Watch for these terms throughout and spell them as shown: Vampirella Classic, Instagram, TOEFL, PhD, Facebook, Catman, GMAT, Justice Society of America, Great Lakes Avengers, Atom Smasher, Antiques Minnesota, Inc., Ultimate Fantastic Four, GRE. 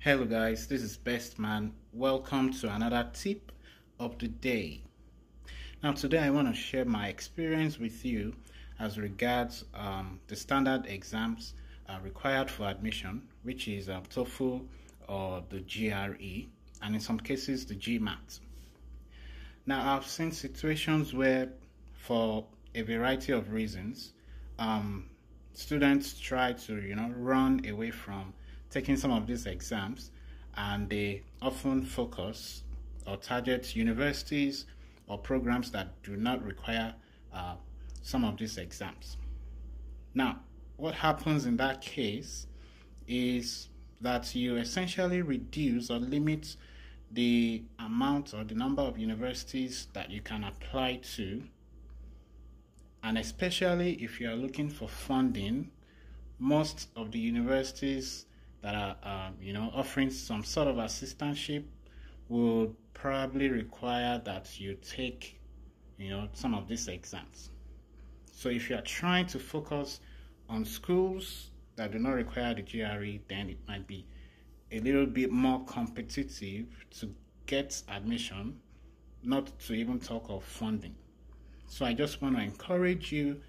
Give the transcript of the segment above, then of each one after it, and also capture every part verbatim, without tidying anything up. Hello guys, this is Best Man. Welcome to another tip of the day. Now today I want to share my experience with you as regards um, the standard exams uh, required for admission, which is uh, TOEFL or the G R E, and in some cases the G MAT. Now I've seen situations where, for a variety of reasons, um, students try to, you know, run away from taking some of these exams, and they often focus or target universities or programs that do not require uh, some of these exams. Now, what happens in that case is that you essentially reduce or limit the amount or the number of universities that you can apply to, and especially if you are looking for funding, most of the universities that are um, you know, offering some sort of assistantship will probably require that you take, you know, some of these exams. So if you are trying to focus on schools that do not require the G R E, then it might be a little bit more competitive to get admission, not to even talk of funding. So I just want to encourage you,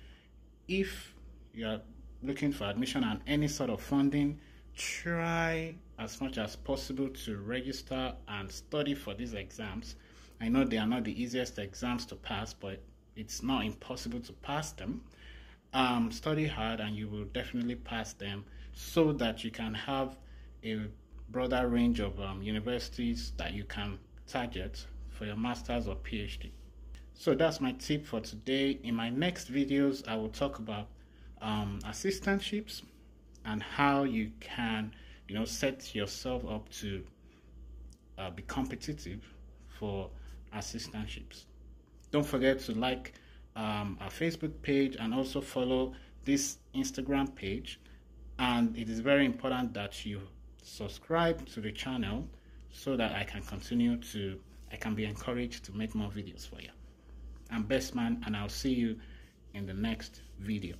if you are looking for admission and any sort of funding, try as much as possible to register and study for these exams. I know they are not the easiest exams to pass, but it's not impossible to pass them. Um, study hard and you will definitely pass them, so that you can have a broader range of um, universities that you can target for your master's or PhD. So that's my tip for today. In my next videos, I will talk about um, assistantships and how you can, you know, set yourself up to uh, be competitive for assistantships. Don't forget to like um, our Facebook page and also follow this Instagram page. And it is very important that you subscribe to the channel so that I can continue to, I can be encouraged to make more videos for you. I'm Best Man, and I'll see you in the next video.